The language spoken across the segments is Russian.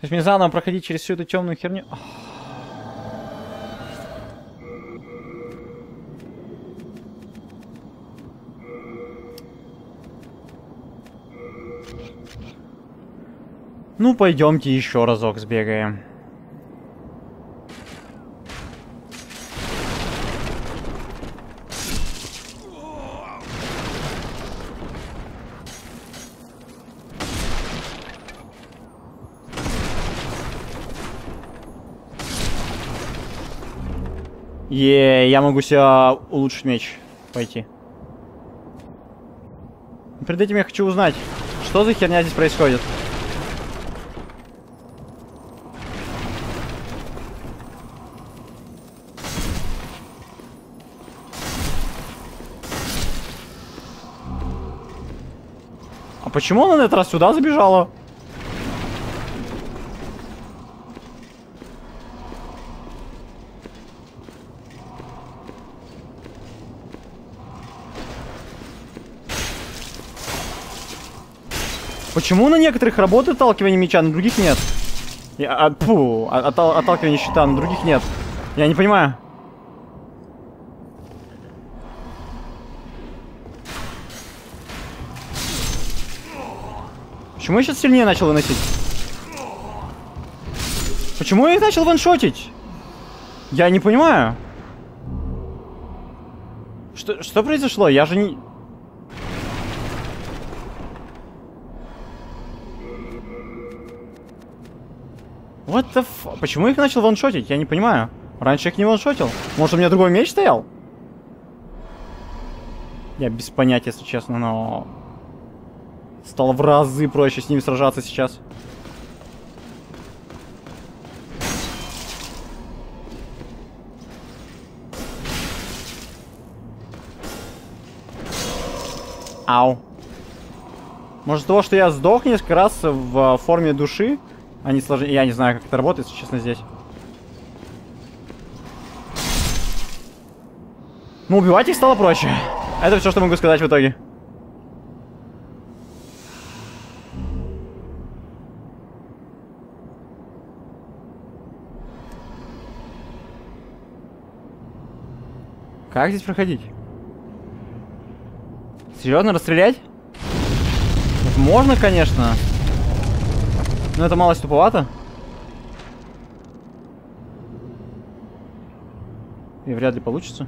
То есть мне заново проходить через всю эту темную херню. Ну, пойдемте еще разок сбегаем. Еее, я могу себя улучшить меч. Пойти. Перед этим я хочу узнать, что за херня здесь происходит. А почему она на этот раз сюда забежала? Почему на некоторых работает отталкивание меча, на других нет? Отталкивание щита, на других нет. Я не понимаю. Почему я сейчас сильнее начал выносить? Почему я их начал ваншотить? Я не понимаю. Что произошло? Я же не... What the f... Почему я их начал ваншотить? Я не понимаю. Раньше я их не ваншотил. Может, у меня другой меч стоял? Я без понятия, если честно, но... Стало в разы проще с ними сражаться сейчас. Ау. Может, того, что я сдох несколько раз в форме души... Они сложнее. Я не знаю, как это работает, если честно, здесь. Но убивать их стало проще. Это все, что могу сказать в итоге. Как здесь проходить? Серьезно, расстрелять? Можно, конечно. Ну это малость туповато. И вряд ли получится.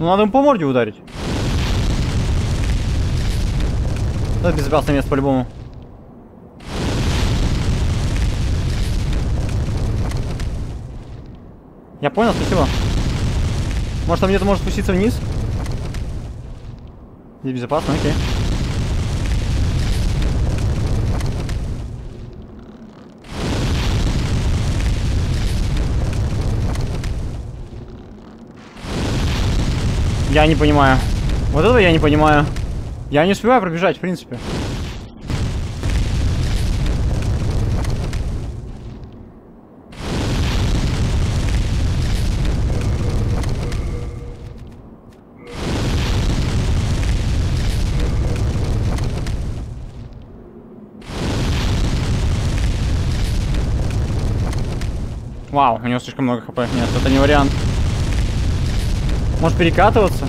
Надо им по морде ударить. Это безопасное место по-любому. Я понял, спасибо. Может, там где-то может спуститься вниз? Здесь безопасно, окей. Я не понимаю. Вот этого я не понимаю. Я не успеваю пробежать, в принципе. Вау, у него слишком много хп. Нет, это не вариант. Может перекатываться?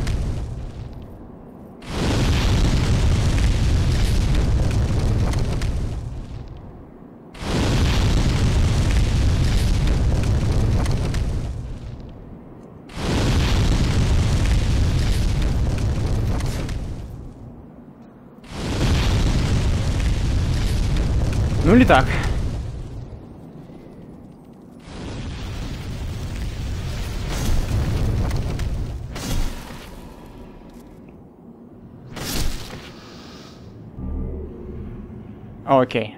Ну или так. Окей.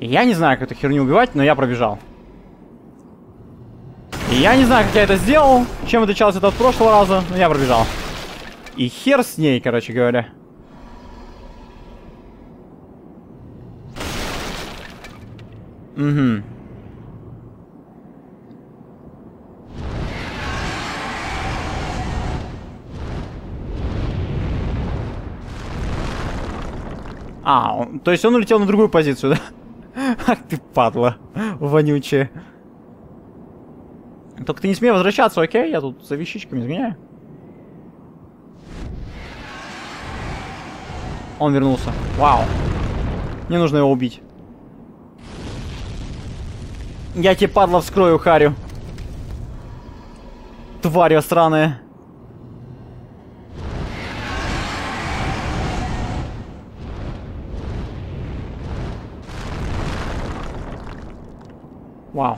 Я не знаю, как эту херню убивать, но я пробежал. И я не знаю, как я это сделал, чем отличалось это от прошлого раза, но я пробежал. И хер с ней, короче говоря. Угу. А, то есть он улетел на другую позицию, да? Ах ты падла вонючая. Только ты не смей возвращаться, окей? Я тут за вещичками сгоняю. Он вернулся. Вау. Мне нужно его убить. Я тебе, падла, вскрою харю. Тварь сраная. Вау.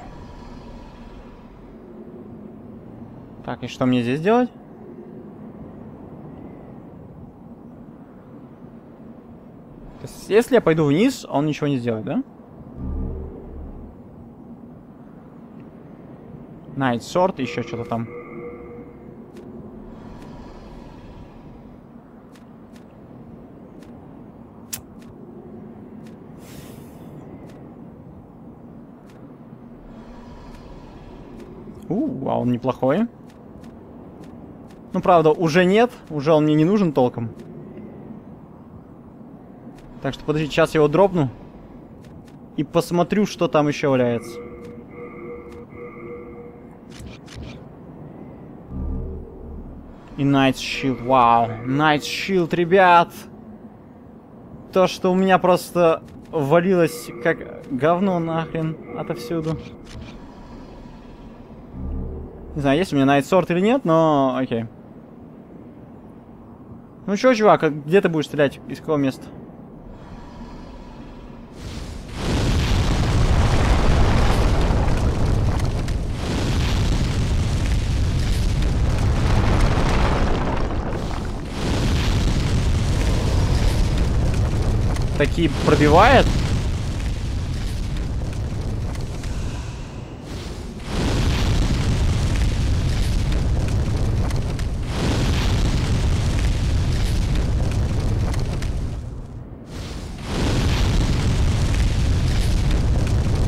Так, и что мне здесь делать? То есть, если я пойду вниз, он ничего не сделает, да? Найтсорт, еще что-то там. А он неплохой. Ну, правда, уже нет. Уже он мне не нужен толком. Так что, подожди, сейчас я его дропну. И посмотрю, что там еще валяется. И Night Shield. Вау. Night Shield, ребят. То, что у меня просто валилось как говно нахрен отовсюду. Не знаю, есть у меня Найтсорт или нет, но окей. Ну чё, чувак, где ты будешь стрелять? Из какого места? Такие пробивает?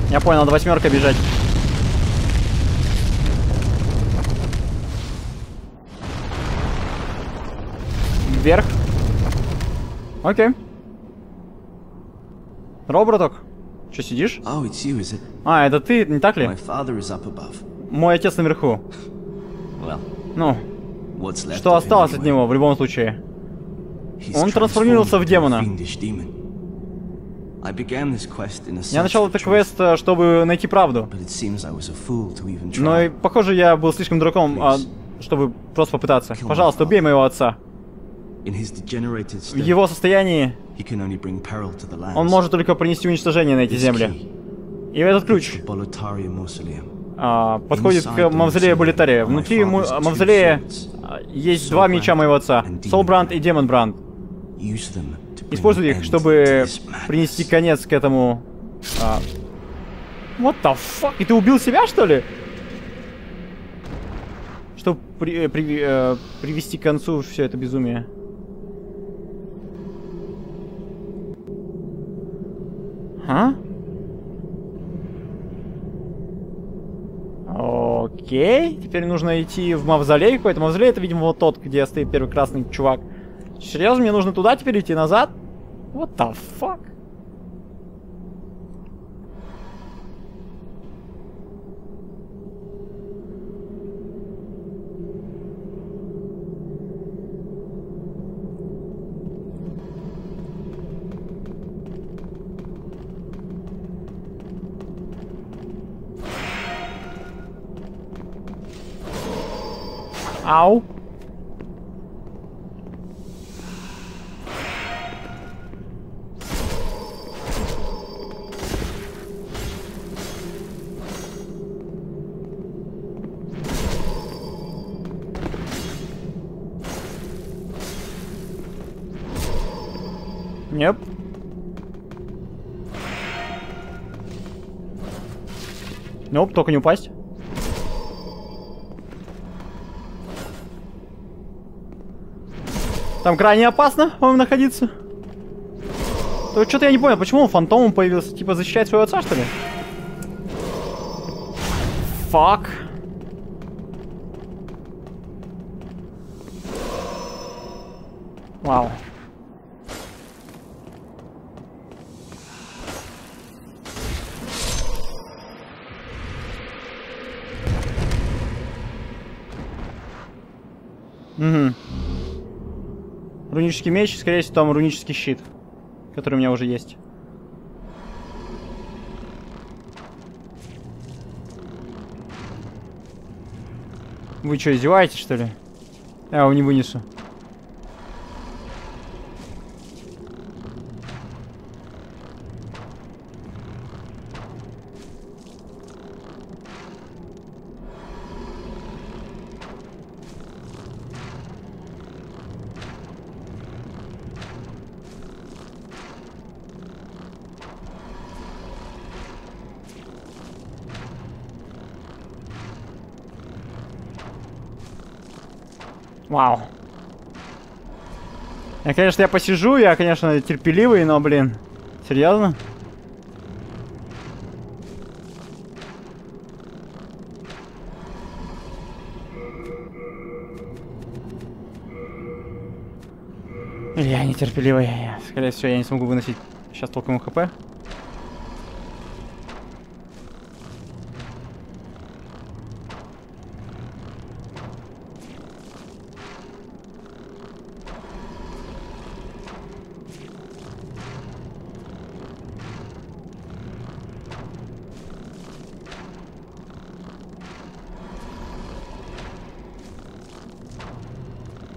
Я понял, надо восьмеркой бежать. Вверх. Окей. Робраток, что сидишь? А, это ты, не так ли? Мой отец наверху. Ну, что осталось от него в любом случае? Он трансформировался в демона. Я начал этот квест, чтобы найти правду. Но, похоже, я был слишком дураком, чтобы просто попытаться. Пожалуйста, убей моего отца. В его состоянии он может только принести уничтожение на эти земли. И этот ключ подходит к мавзолею Болетария. Внутри мавзолея есть два меча моего отца. Солбранд и Демонбранд. Используй их, чтобы принести конец к этому... What the fuck? И ты убил себя, что ли? Чтобы привести к концу все это безумие. А? Окей. Теперь нужно идти в мавзолей какой-то. Мавзолей — это, видимо, вот тот, где стоит первый красный чувак. Серьезно, мне нужно туда теперь идти назад? What the fuck? Ау! Нет. Nope, только не упасть. Там крайне опасно, по-моему, находиться. Что-то я не понял, почему он фантомом появился? Типа защищать своего отца, что ли? Фак. Вау. Угу. Рунический меч, скорее всего, там рунический щит, который у меня уже есть. Вы что, издеваетесь, что ли? Я его не вынесу. Вау. Я, конечно, посижу, я, конечно, терпеливый, но, блин, серьезно? Или я нетерпеливый? Скорее всего, я не смогу выносить сейчас толком ХП.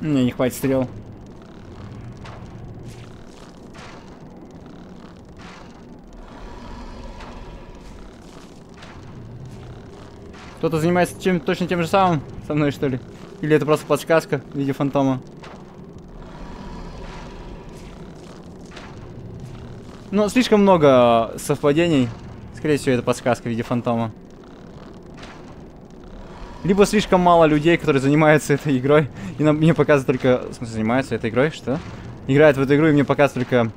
Мне не хватит стрел. Кто-то занимается чем точно тем же самым со мной, что ли? Или это просто подсказка в виде фантома? Но слишком много совпадений. Скорее всего, это подсказка в виде фантома. Либо слишком мало людей, которые занимаются этой игрой, и мне показывают только... В смысле, занимаются этой игрой? Что? Играют в эту игру, и мне показывают только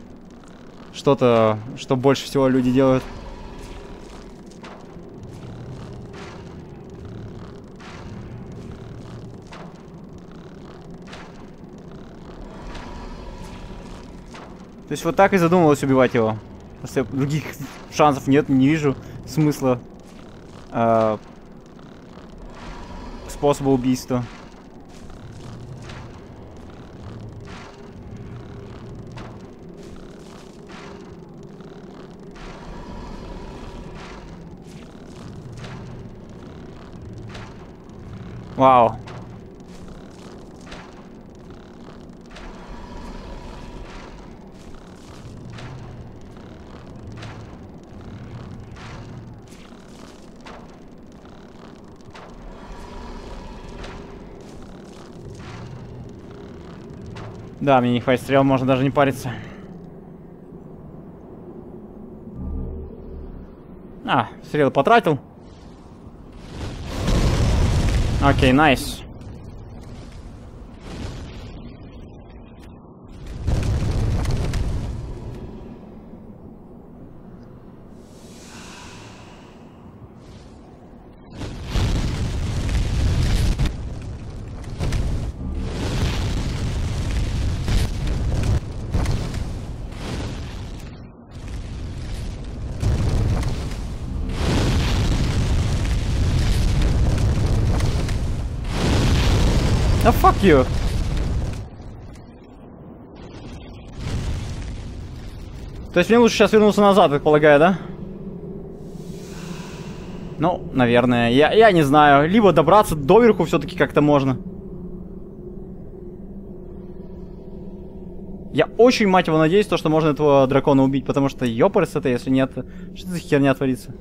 что-то, что больше всего люди делают. То есть вот так и задумывалось убивать его. Если других шансов нет, не вижу смысла... способа убийства. Вау. Да, мне не хватит стрел, можно даже не париться. А, стрелы потратил. Окей, найс. Fuck you. То есть мне лучше сейчас вернуться назад, так полагаю, да? Ну, наверное. Я не знаю. Либо добраться доверху все-таки как-то можно. Я очень, мать его, надеюсь, то, что можно этого дракона убить, потому что ёпарс это, если нет, что за херня творится?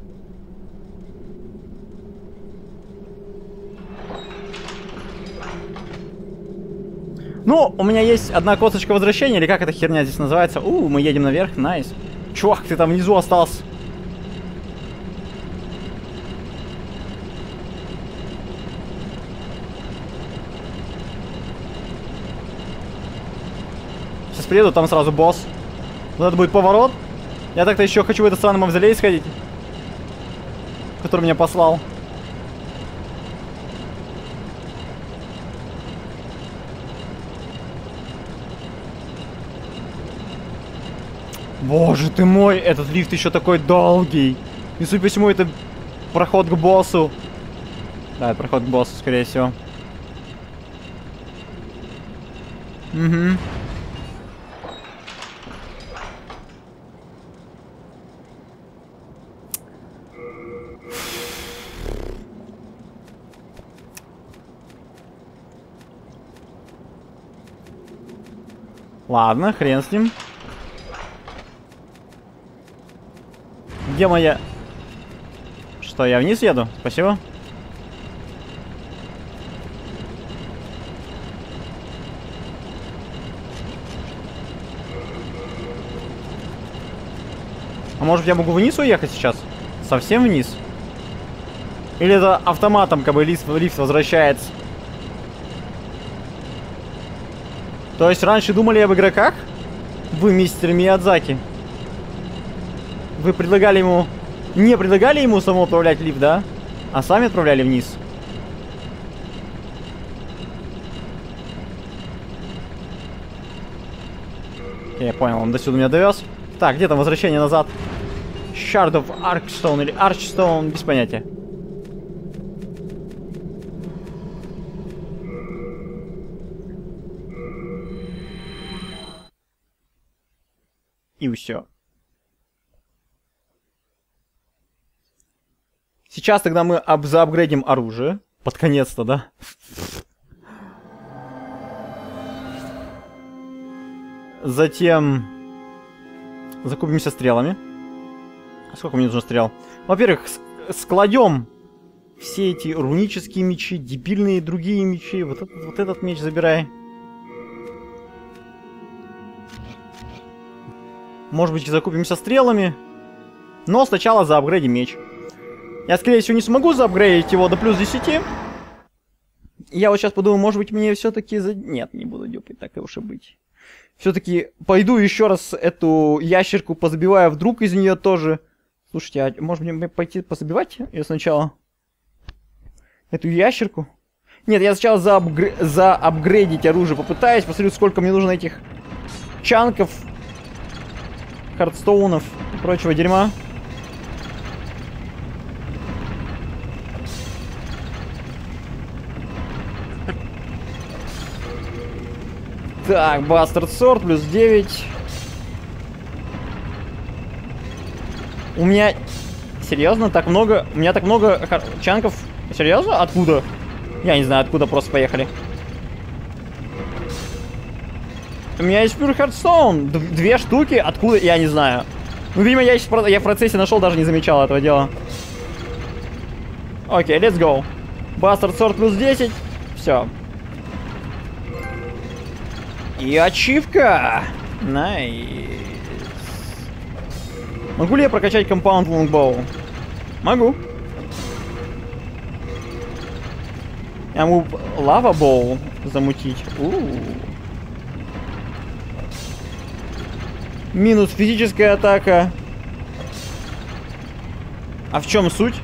Ну, у меня есть одна косточка возвращения, или как эта херня здесь называется? Мы едем наверх, найс. Чувак, ты там внизу остался. сейчас приеду, там сразу босс. Вот это будет поворот. Я так-то еще хочу в этот странный мавзолей сходить, который меня послал. Боже ты мой, этот лифт еще такой долгий. И судя по всему, это проход к боссу. Да, это проход к боссу, скорее всего. Угу. Ладно, хрен с ним. Где моя... Что, я вниз еду? Спасибо. А может я могу вниз уехать сейчас? Совсем вниз? Или это автоматом как бы лифт возвращается? То есть раньше думали об игроках? Вы, мистер Миядзаки. Вы предлагали ему... Не предлагали ему самому отправлять лифт, да? А сами отправляли вниз. Я понял, он до сюда меня довез. Так, где там возвращение назад? Shard of Archstone или Archstone, без понятия. И все. Сейчас тогда мы заапгрейдим оружие. Под конец-то, да? Затем закупимся стрелами. Сколько мне нужно стрел? Во-первых, складем все эти рунические мечи, дебильные другие мечи. Вот этот меч забирай. Может быть, закупимся стрелами. Но сначала заапгрейдим меч. Я, скорее всего, не смогу заапгрейдить его до плюс 10. Я вот сейчас подумаю, может быть, мне все-таки... Нет, не буду дюпать, так и уж и быть. Все-таки пойду еще раз эту ящерку позабиваю, вдруг из нее тоже... Слушайте, а может мне пойти позабивать ее сначала? Эту ящерку? Нет, я сначала заапгрейдить оружие попытаюсь, посмотрю, сколько мне нужно этих чанков... Хардстоунов и прочего дерьма. Так, Bastard Sword, плюс 9. У меня... Серьезно? Так много... У меня так много чанков. Серьезно? Откуда? Я не знаю, откуда просто поехали. У меня есть пюр Hearthstone. Две штуки. Откуда? Я не знаю. Ну, видимо, я в процессе нашел, даже не замечал этого дела. Окей, let's go. Bastard Sword плюс 10. Все. И ачивка. Найс. Могу ли я прокачать компаунд лонгбоу? Могу. Я могу лава-боу замутить. Минус физическая атака. А в чем суть?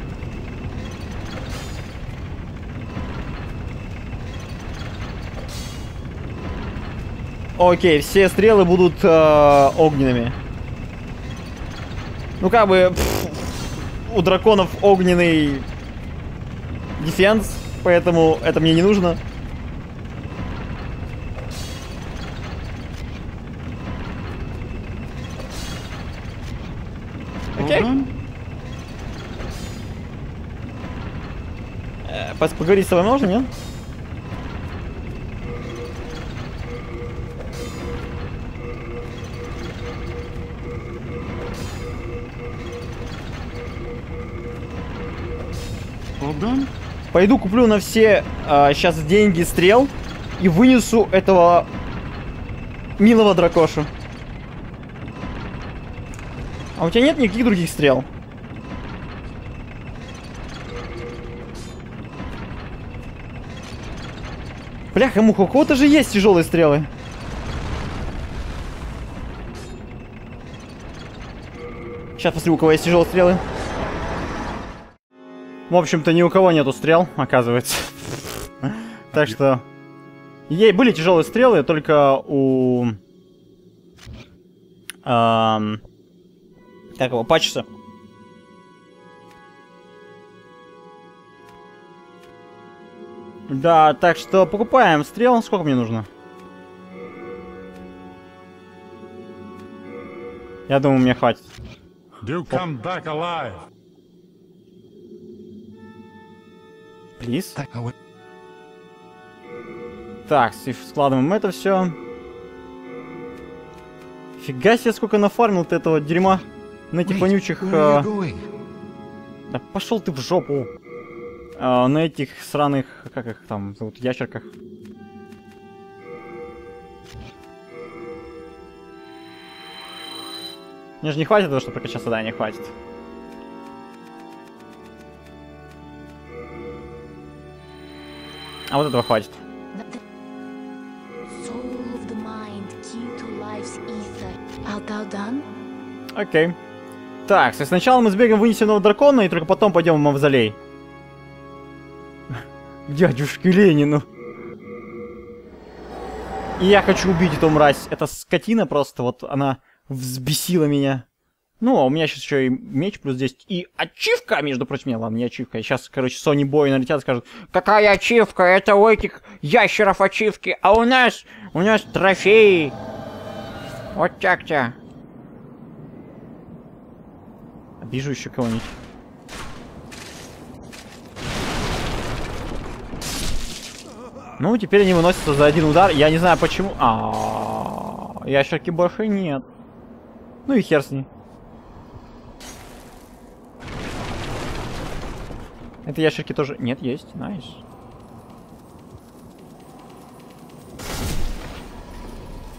Окей, все стрелы будут огненными. Ну как бы у драконов огненный дефенс, поэтому это мне не нужно. Поговорить с тобой можно, нет? Пойду куплю на все сейчас деньги стрел и вынесу этого милого дракошу. А у тебя нет никаких других стрел? Бляха-муха, у кого-то же есть тяжелые стрелы. Сейчас посмотрю, у кого есть тяжелые стрелы. В общем-то, ни у кого нету стрел, оказывается. Так что... Ей были тяжелые стрелы, только у... Как его? Патчеса. Да, так что покупаем стрел. Сколько мне нужно? Я думаю, мне хватит. Плиз. Так, складываем это все. Фига себе, сколько нафармил-то этого дерьма. На этих вонючих... Да пошел ты в жопу. На этих сраных... Как их там зовут? Ящерках. Мне же не хватит того, что прокачаться, да, не хватит. А вот этого хватит. Окей. Так, сначала мы сбегаем, вынесем нового дракона, и только потом пойдем в мавзолей. Дядюшке Ленину. И я хочу убить эту мразь. Эта скотина просто, вот она взбесила меня. Ну, а у меня сейчас еще и меч плюс 10. И ачивка, между прочим. Нет, ладно, не ачивка. Сейчас, короче, Sony Boy налетят и скажут: какая ачивка? Это у этих ящеров ачивки. А у нас трофеи. Вот так-то. Обижу еще кого-нибудь. Ну, теперь они выносятся за один удар. Я не знаю почему. А-а-а. Ящерки больше нет. Ну и хер с ней. Это ящерки тоже. Нет, есть. Найс.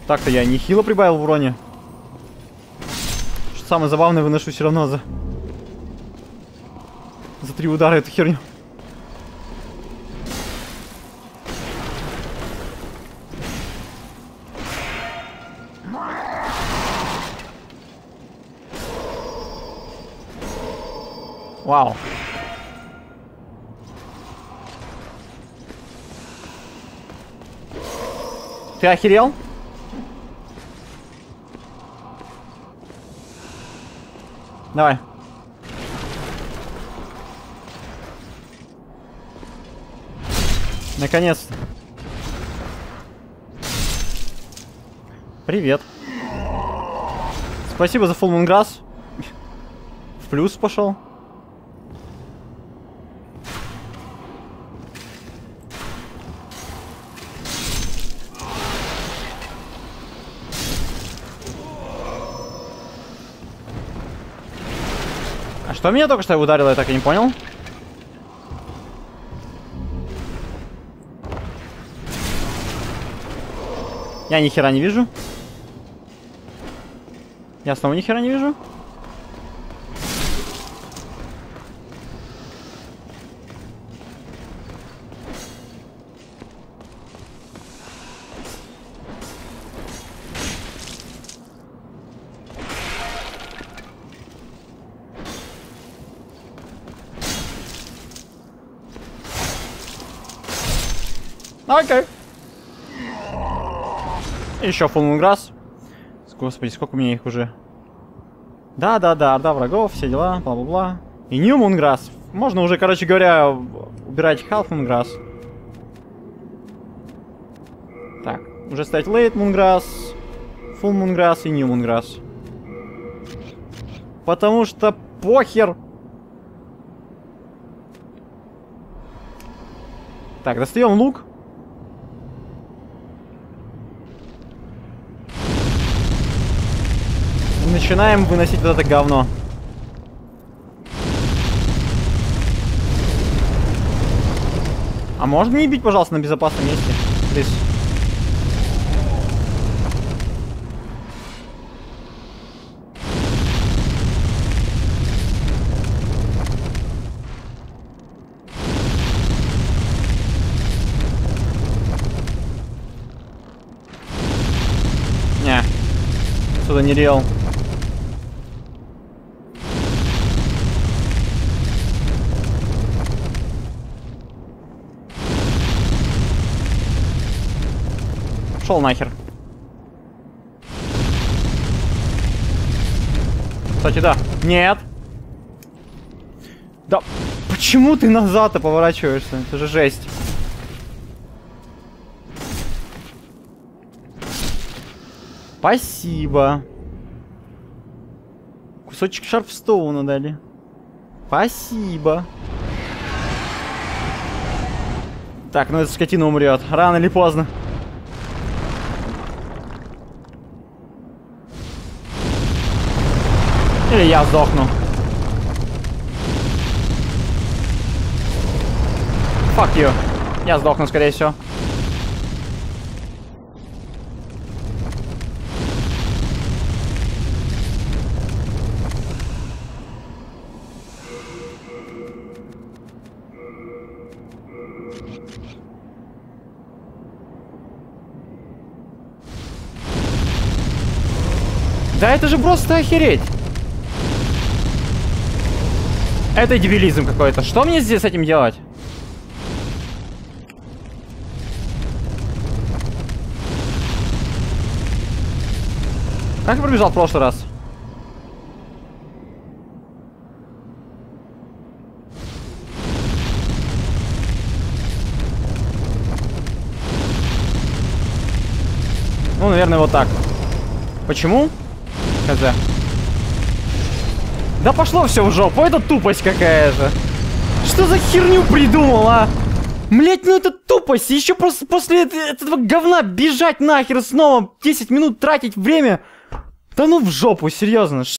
Так-то я нехило прибавил в уроне. Что самое забавное, выношу все равно за 3 удара эту херню. Вау. Ты охерел? Давай. Наконец-то. Привет. Спасибо за Full Moon Grass. В плюс пошел. Что меня только что ударило, я так и не понял. Я ни хера не вижу. Я снова ни хера не вижу. Окей. Еще Full Moon Grass. Господи, сколько у меня их уже. Да, орда врагов, все дела, бла-бла-бла. И ньюмунграсс. Можно уже, короче говоря, убирать халфмунграсс. Так, уже ставить лейтмунграсс, Full Moon Grass и ньюмунграсс. Потому что похер. Так, достаем лук. Начинаем выносить вот это говно. А можно не бить, пожалуйста, на безопасном месте? Плиз. Не, отсюда не реал. Пошел нахер. Кстати, да. Нет. Да. Почему ты назад-то поворачиваешься? Это же жесть. Спасибо. Кусочек Шарпстоуна дали. Спасибо. Так, ну эта скотина умрет. Рано или поздно. Или я сдохну. Fuck you. Я сдохну, скорее всего. Да это же просто охереть. Это дебилизм какой-то. Что мне здесь с этим делать? Как я пробежал в прошлый раз? Ну, наверное, вот так. Почему? КЗ. Да пошло все в жопу, это тупость какая-то. Что за херню придумала? Блять, ну это тупость. Еще просто после этого говна бежать нахер снова 10 минут тратить время. Да ну в жопу, серьезно.